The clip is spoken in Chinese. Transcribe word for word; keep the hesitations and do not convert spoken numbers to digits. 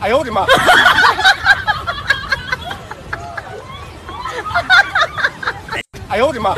哎呦我的妈！哎呦我的妈！